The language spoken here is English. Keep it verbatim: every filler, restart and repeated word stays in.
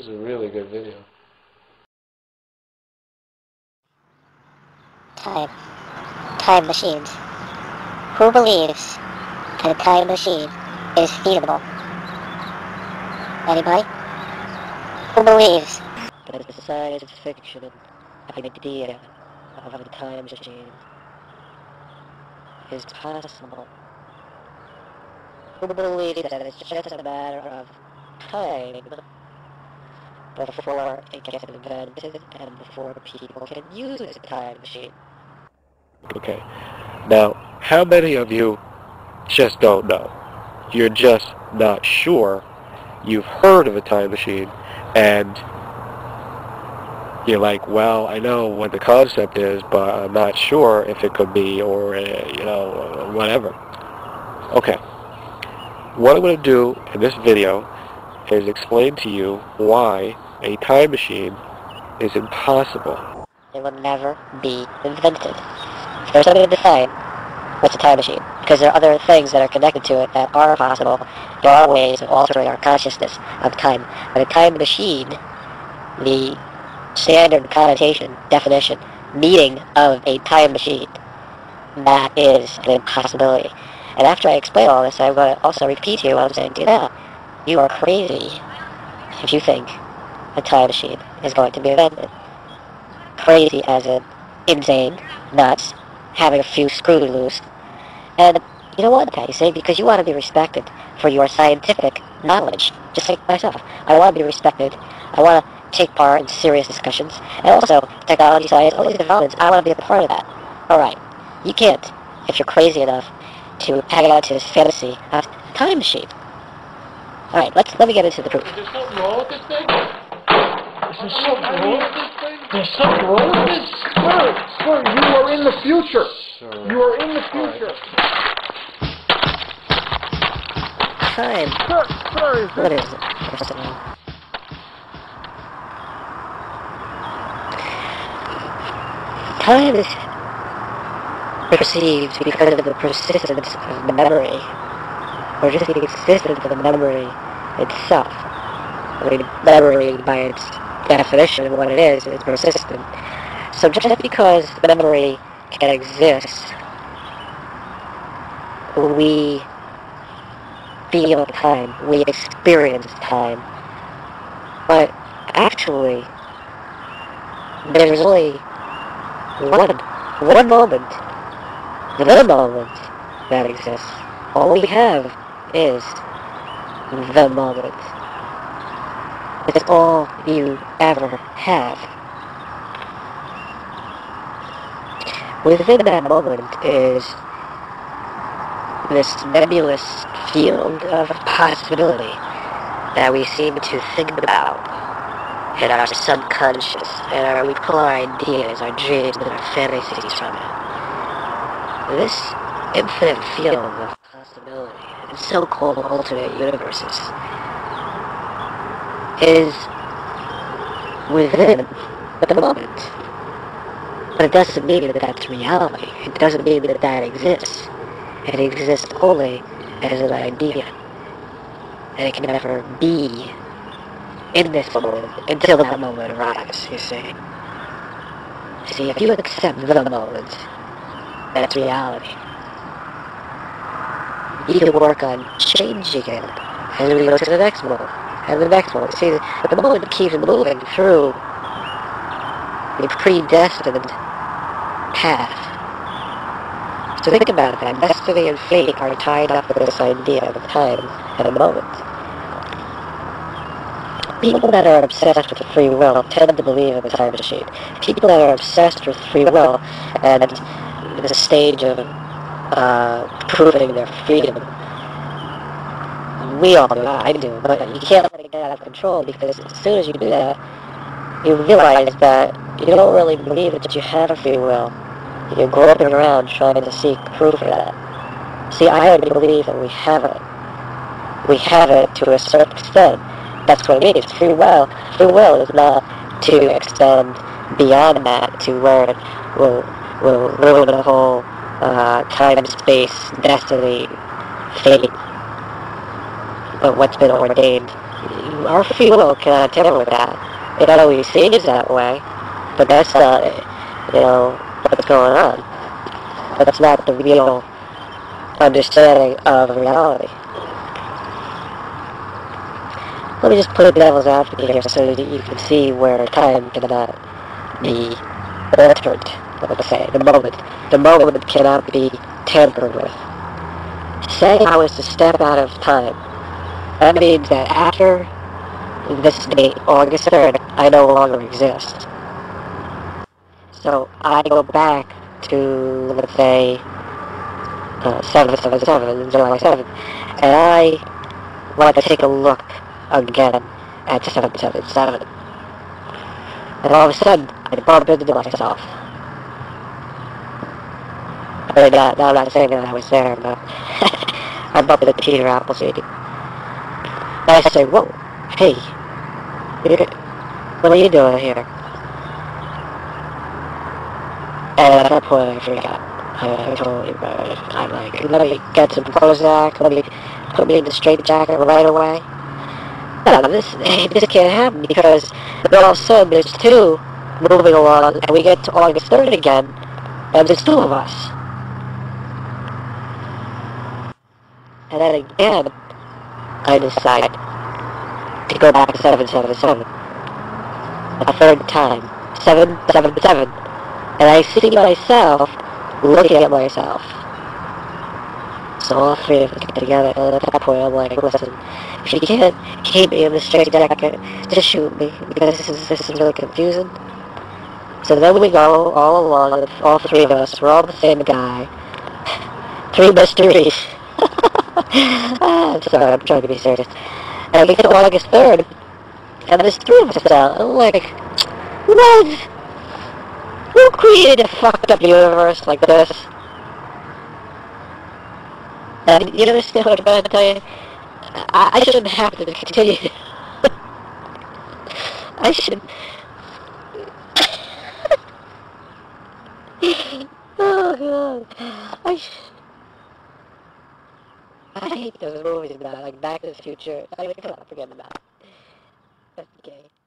is a really good video. Time. Time machines. Who believes that a time machine is feasible? Anybody? Who believes that the science is fiction and the idea of a time machine is possible? Who believes that it's just a matter of time before it gets invented and before people can use this time machine? Okay, now how many of you just don't know? You're just not sure. You've heard of a time machine and you're like, well, I know what the concept is, but I'm not sure if it could be, or uh, you know, whatever. Okay, what I'm going to do in this video is explain to you why a time machine is impossible. It will never be invented. There's something to define what's a time machine, because there are other things that are connected to it that are possible. There are ways of altering our consciousness of time. But a time machine, the standard connotation, definition, meaning of a time machine, that is an impossibility. And after I explain all this, I'm going to also repeat here what I'm saying to you now. You are crazy if you think a time machine is going to be invented. Crazy as in insane, nuts, having a few screws loose. And you know what, Patty, say, because you want to be respected for your scientific knowledge, just like myself. I want to be respected. I want to take part in serious discussions. And also, technology, science, all these developments, I want to be a part of that. Alright, you can't, if you're crazy enough, to hang on to this fantasy of a time machine. Alright, let's let me get into the proof. Is there something wrong with this thing? Is there something wrong with this thing? There's something wrong with this? Sir, sir, you are in the future. Sir. You are in the future. Right. Time. Sir, sir, is what is it? First of all, time is perceived because of the persistence of memory, or just the existence of the memory itself. I mean, memory by its definition of what it is, is persistent. So just because memory can exist, we feel time, we experience time. But actually, there's only one, one moment, the moment that exists. All we have is the moment. It's all you ever have. Within that moment is this nebulous field of possibility that we seem to think about in our subconscious, and our, we pull our ideas, our dreams, and our fantasies from it. This infinite field of possibility in so-called alternate universes is within the moment. But it doesn't mean that that's reality. It doesn't mean that that exists. It exists only as an idea. And it can never be in this moment until that moment arrives, you see. See, if you accept the moment, that's reality. You can work on changing it as we go to the next one, and the next one. See, the moment keeps moving through the predestined path. So think about that. Destiny and fate are tied up with this idea of time and a moment. People that are obsessed with free will tend to believe in the time machine. People that are obsessed with free will and the stage of Uh, proving their freedom. We all do, I do, but you can't let it get out of control, because as soon as you do that, you realize that you don't really believe that you have a free will. You're groping around trying to seek proof of that. See, I already believe that we have it. We have it to a certain extent. That's what it is. Free will. Free will is not to extend beyond that to where it will, will ruin the whole Uh, time, space, destiny, fate, but what's been ordained. most people can deal with that. It always seems that way, but that's not, you know, what's going on. That's not the real understanding of reality. Let me just put levels out here so that you can see where time cannot be altered, let me say, the moment. The moment cannot be tampered with. Say I was to step out of time. That means that after this date, August third, I no longer exist. So I go back to, let's say, uh, seven seven seven, July seventh, and I want to take a look again at seven seven seven. And all of a sudden, I bump into myself. I mean, not, no, I'm not saying that I was there, but I bump into Peter-Appleseed. And I say, whoa, hey, what are you doing here? And at that point, I freak out. I, I totally burned. I'm like, let me get some Prozac, let me put me in the straitjacket right away. No, this, this can't happen, because all of a sudden there's two moving along, and we get to August third again, and there's two of us. And then again, I decide to go back to seven seven seven. A third time. seven seven seven. And I see myself looking at myself. So all three of us get together, and at that point I'm like, listen, if you can't keep me in the straitjacket, just shoot me, because this is, this is really confusing. So then we go all along, all three of us, we're all the same guy. Three mysteries. I'm sorry, I'm trying to be serious. And we get to August third, and there's three of us now. I'm like, what? Who created a fucked up universe like this? And you understand what I'm trying to tell you? I, I shouldn't have to continue. I should... Oh god. I sh I hate those movies now, like Back to the Future. I mean, come on, forget about it. Okay.